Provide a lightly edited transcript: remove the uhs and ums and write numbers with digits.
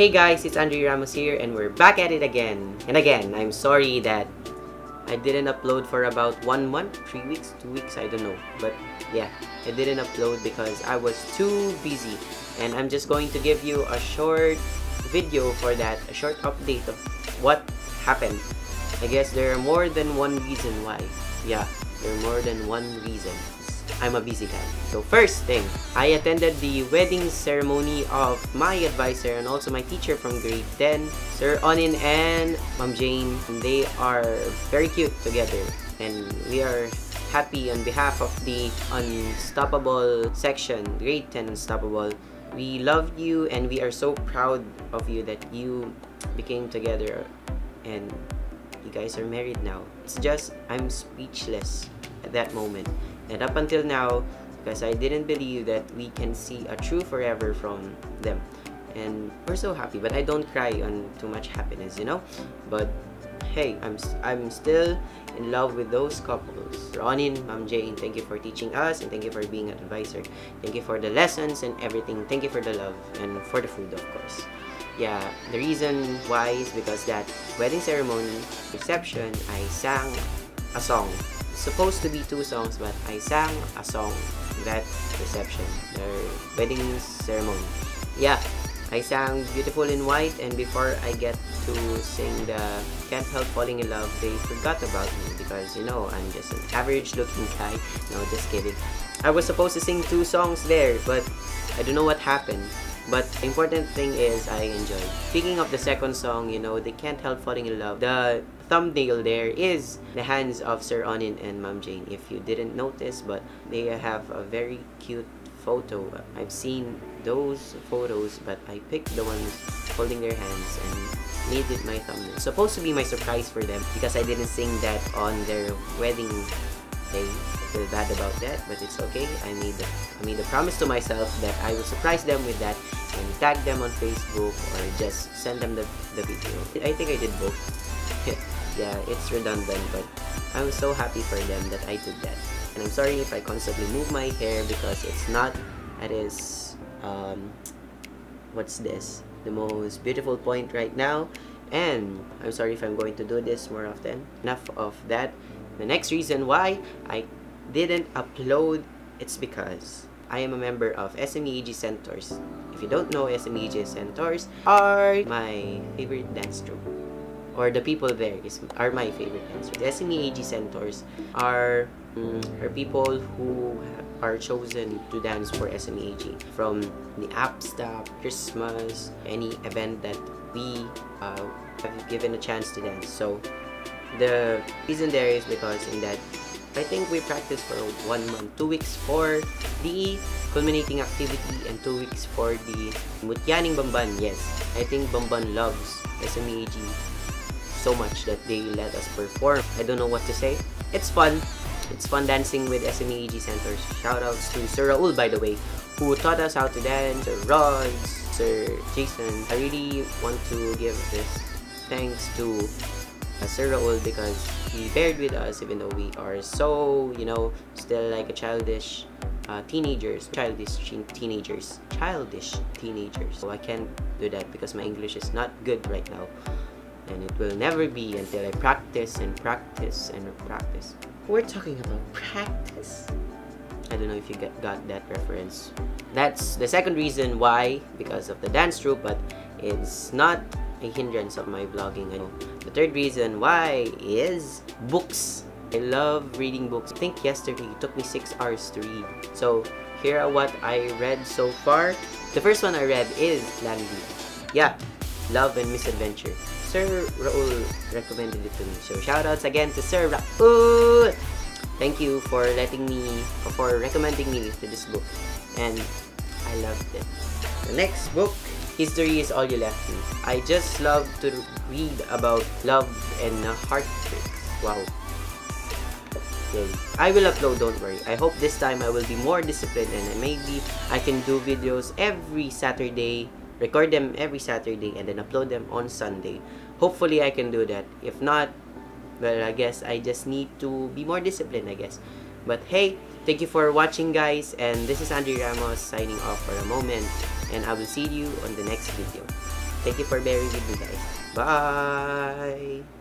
Hey guys, it's Andrei Ramos here and we're back at it again. And again, I'm sorry that I didn't upload for about 1 month, 3 weeks, 2 weeks, I don't know. But yeah, I didn't upload because I was too busy. And I'm just going to give you a short video for that, a short update of what happened. I guess there are more than one reason why. Yeah, there are more than one reason. I'm a busy guy. So first thing, I attended the wedding ceremony of my advisor and also my teacher from grade 10, Sir Onin and Ma'am Jane. They are very cute together and we are happy on behalf of the Unstoppable section, grade 10 Unstoppable. We love you and we are so proud of you that you became together and you guys are married now. It's just, I'm speechless at that moment. And up until now, because I didn't believe that we can see a true forever from them. And we're so happy, but I don't cry on too much happiness, you know? But hey, I'm still in love with those couples. Ronin, Ma'am Jane, thank you for teaching us and thank you for being an advisor. Thank you for the lessons and everything. Thank you for the love and for the food, of course. Yeah, the reason why is because that wedding ceremony, reception, I sang a song. Supposed to be 2 songs, but I sang a song that reception, their wedding ceremony. Yeah, I sang Beautiful in White, and before I get to sing the Can't Help Falling in Love, they forgot about me because, you know, I'm just an average looking guy. No, just kidding. I was supposed to sing 2 songs there, but I don't know what happened. But the important thing is I enjoyed. Speaking of the second song, you know, they Can't Help Falling in Love, the thumbnail there is the hands of Sir Onin and Ma'am Jane, if you didn't notice, but they have a very cute photo. I've seen those photos, but I picked the ones holding their hands and made it my thumbnail. It's supposed to be my surprise for them because I didn't sing that on their wedding day. I feel bad about that, but it's okay. I made a promise to myself that I will surprise them with that and tag them on Facebook or just send them the video. I think I did both. Yeah, it's redundant, but I was so happy for them that I did that. And I'm sorry if I constantly move my hair because it's not at its, what's this? The most beautiful point right now. And I'm sorry if I'm going to do this more often. Enough of that. The next reason why I didn't upload, it's because I am a member of SMAC Centaurs. If you don't know, SMAC Centaurs are my favorite dance troupe. Or the people there are my favorite dancers. The SMAC Centaurs are people who are chosen to dance for SMAC. From the app stop, Christmas, any event that we have given a chance to dance. So the reason there is because in that, I think we practiced for 1 month, 2 weeks for the culminating activity and 2 weeks for the Mutyaning Bamban. Yes, I think Bamban loves SMAC so much that they let us perform. I don't know what to say. It's fun. It's fun dancing with SMAC Centaurs. Shoutouts to Sir Raul, by the way, who taught us how to dance, Sir Rogs, Sir Jason. I really want to give this thanks to Sir Raul because he bared with us even though we are so, you know, still like a childish childish teenagers. So I can't do that because my English is not good right now. And it will never be until I practice and practice and practice. We're talking about practice. I don't know if you got that reference. That's the second reason why, because of the dance troupe, but it's not a hindrance of my vlogging. I know. The third reason why is books. I love reading books. I think yesterday it took me 6 hours to read. So here are what I read so far. The first one I read is Landy. Yeah, Love and Misadventure. Sir Raul recommended it to me. So shoutouts again to Sir Raul. Thank you for recommending me to this book. And I loved it. The next book, History Is All You Left Me. I just love to read about love and heartbreaks. Wow. Okay. I will upload, don't worry. I hope this time I will be more disciplined and maybe I can do videos every Saturday. Record them every Saturday and then upload them on Sunday. Hopefully, I can do that. If not, well, I guess I just need to be more disciplined, I guess. But hey, thank you for watching, guys. And this is Andrei Ramos signing off for a moment. And I will see you on the next video. Thank you for bearing with me, guys. Bye!